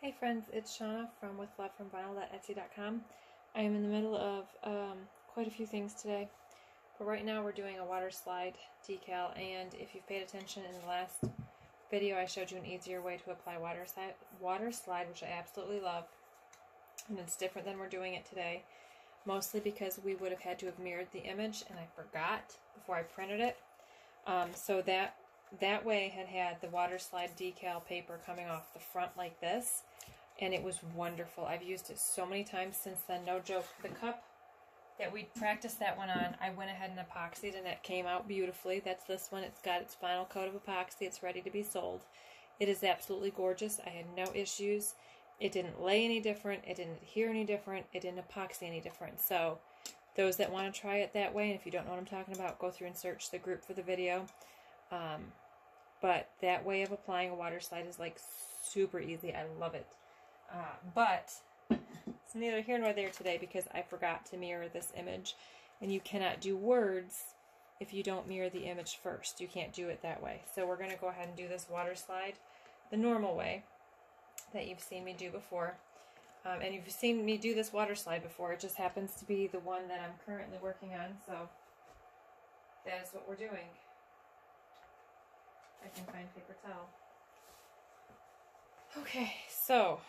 Hey friends, it's Shauna from WithLoveFromVinyl.Etsy.com. I am in the middle of quite a few things today, but right now we're doing a water slide decal, and if you've paid attention in the last video I showed you an easier way to apply water slide, which I absolutely love, and it's different than we're doing it today, mostly because we would have had to have mirrored the image, and I forgot before I printed it, so that way had the water slide decal paper coming off the front like this, and it was wonderful. I've used it so many times since then, no joke. The cup that we practiced that one on, I went ahead and epoxied, and that came out beautifully. That's this one. It's got its final coat of epoxy. It's ready to be sold. It is absolutely gorgeous. I had no issues. It didn't lay any different. It didn't adhere any different. It didn't epoxy any different. So those that want to try it that way, and if you don't know what I'm talking about, go through and search the group for the video. But that way of applying a water slide is like super easy. I love it. But it's neither here nor there today because I forgot to mirror this image, and you cannot do words if you don't mirror the image first. You can't do it that way. So we're going to go ahead and do this water slide the normal way that you've seen me do before. And you've seen me do this water slide before. It just happens to be the one that I'm currently working on, so that is what we're doing. I can find paper towel. Okay, so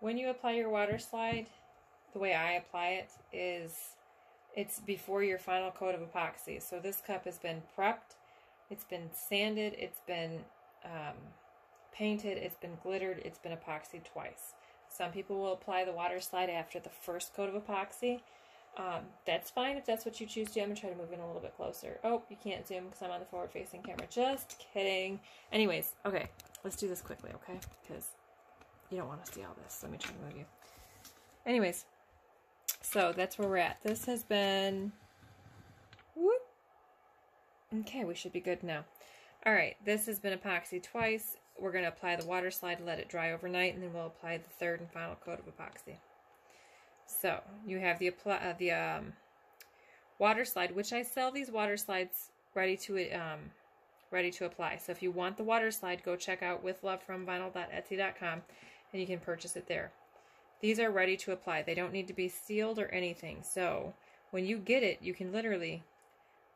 when you apply your water slide, the way I apply it is it's before your final coat of epoxy. So this cup has been prepped, it's been sanded, it's been painted, it's been glittered, it's been epoxied twice. Some people will apply the water slide after the first coat of epoxy. That's fine if that's what you choose to. I'm going to try to move in a little bit closer. Oh, you can't zoom because I'm on the forward-facing camera. Just kidding. Anyways, okay, let's do this quickly, okay? Because you don't want to see all this. Let me try to move you. Anyways, so that's where we're at. This has been... Whoop. Okay, we should be good now. All right, this has been epoxied twice. We're going to apply the water slide, let it dry overnight, and then we'll apply the third and final coat of epoxy. So you have the water slide, which I sell these water slides ready to apply. So if you want the water slide, go check out withlovefromvinyl.etsy.com, and you can purchase it there. These are ready to apply. They don't need to be sealed or anything. So when you get it, you can literally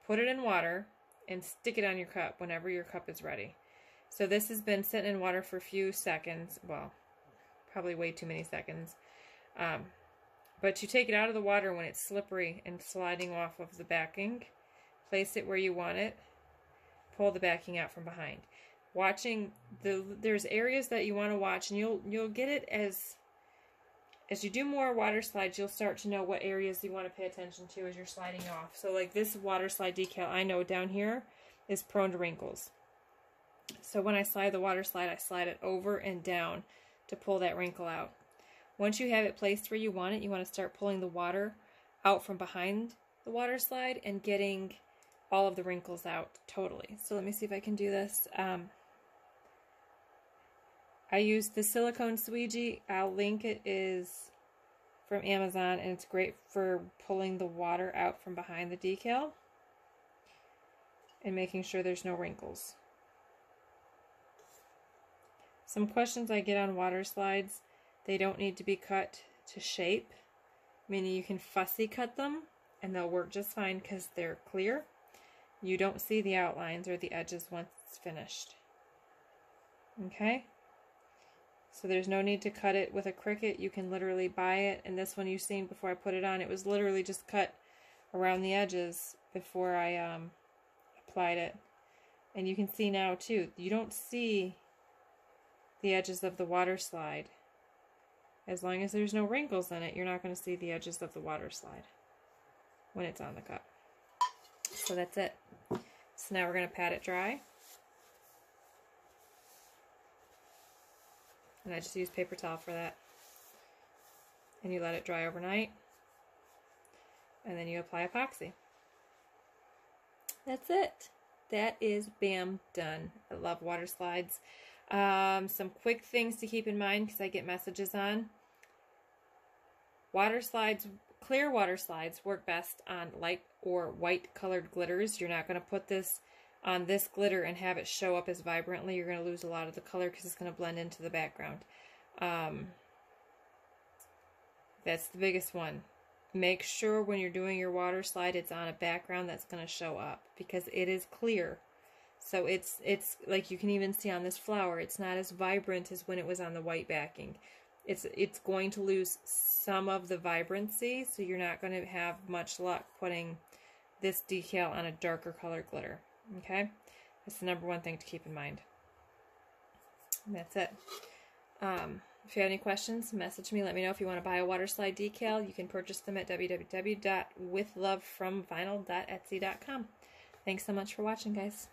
put it in water and stick it on your cup whenever your cup is ready. So this has been sitting in water for a few seconds. Well, probably way too many seconds. But you take it out of the water when it's slippery and sliding off of the backing. Place it where you want it. Pull the backing out from behind. There's areas that you want to watch, and you'll get it as you do more water slides. You'll start to know what areas you want to pay attention to as you're sliding off. So like this water slide decal, I know down here is prone to wrinkles. So when I slide the water slide, I slide it over and down to pull that wrinkle out. Once you have it placed where you want to start pulling the water out from behind the water slide and getting all of the wrinkles out totally. So let me see if I can do this. I used the silicone squeegee. I'll link it, is from Amazon, and it's great for pulling the water out from behind the decal and making sure there's no wrinkles. Some questions I get on water slides. They don't need to be cut to shape, meaning you can fussy cut them and they'll work just fine because they're clear. You don't see the outlines or the edges once it's finished. Okay? So there's no need to cut it with a Cricut. You can literally buy it. And this one you've seen before I put it on, it was literally just cut around the edges before I applied it. And you can see now too, you don't see the edges of the water slide. As long as there's no wrinkles in it, you're not going to see the edges of the water slide when it's on the cup. So that's it. So now we're going to pat it dry. And I just use paper towel for that. And you let it dry overnight. And then you apply epoxy. That's it. That is bam done. I love water slides. Some quick things to keep in mind because I get messages on. Water slides, clear water slides work best on light or white colored glitters. You're not going to put this on this glitter and have it show up as vibrantly, you're going to lose a lot of the color because it's going to blend into the background. That's the biggest one. Make sure when you're doing your water slide, it's on a background that's going to show up, because it is clear. So it's like, you can even see on this flower, it's not as vibrant as when it was on the white backing. It's going to lose some of the vibrancy, so you're not going to have much luck putting this decal on a darker color glitter. Okay? That's the number one thing to keep in mind. And that's it. If you have any questions, message me. Let me know if you want to buy a water slide decal. You can purchase them at www.withlovefromvinyl.Etsy.com. Thanks so much for watching, guys.